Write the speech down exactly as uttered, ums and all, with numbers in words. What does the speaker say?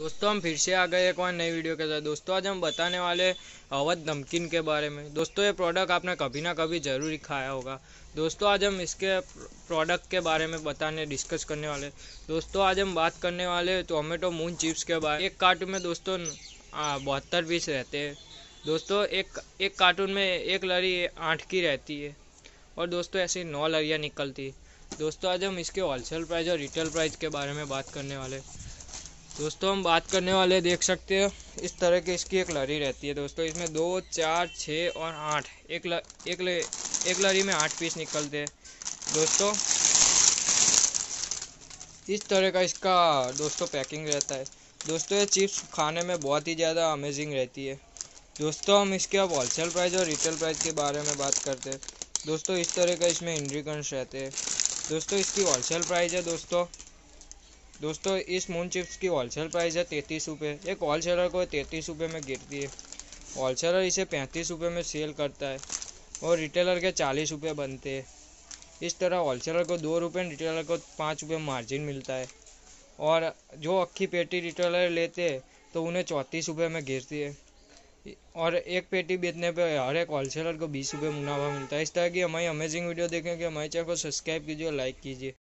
दोस्तों हम फिर से आ गए एक और नई वीडियो के साथ। दोस्तों आज हम बताने वाले अवध दमकीन के बारे में। दोस्तों ये प्रोडक्ट आपने कभी ना कभी ज़रूर खाया होगा। दोस्तों आज हम इसके प्रोडक्ट के बारे में बताने डिस्कस करने वाले। दोस्तों आज हम बात करने वाले टोमेटो मून चिप्स के बारे। एक कार्टून में दोस्तों बहत्तर पीस रहते हैं। दोस्तों एक एक कार्टून में एक लरी आठ की रहती है और दोस्तों ऐसी नौ लरियाँ निकलती है। दोस्तों आज हम इसके होलसेल प्राइस और रिटेल प्राइस के बारे में बात करने वाले। दोस्तों हम बात करने वाले देख सकते हो इस तरह की इसकी एक लरी रहती है। दोस्तों इसमें दो चार छः और आठ एक ल, एक ल, एक लरी में आठ पीस निकलते हैं। दोस्तों इस तरह का इसका दोस्तों पैकिंग रहता है। दोस्तों ये चिप्स खाने में बहुत ही ज़्यादा अमेजिंग रहती है। दोस्तों हम इसके अब होलसेल प्राइस और रिटेल प्राइस के बारे में बात करते हैं। दोस्तों इस तरह का इसमें इंग्रीडियंट्स रहते हैं। दोस्तों इसकी होलसेल प्राइस है दोस्तों दोस्तों इस मून चिप्स की होलसेल प्राइस है तैंतीस रुपये। एक होलसेलर को तैंतीस रुपये में गिरती है। होलसेलर इसे पैंतीस रुपये में सेल करता है और रिटेलर के चालीस रुपये बनते हैं। इस तरह होलसेलर को दो रुपये रिटेलर को पाँच रुपये मार्जिन मिलता है और जो अक्खी पेटी रिटेलर लेते हैं तो उन्हें चौंतीस रुपये में गिरती है और एक पेटी बेचने पे हर एक होलसेलर को बीस रुपये मुनाफा मिलता है। इस तरह की हमारी अमेजिंग वीडियो देखने के लिए हमारे चैनल को सब्सक्राइब कीजिए और लाइक कीजिए।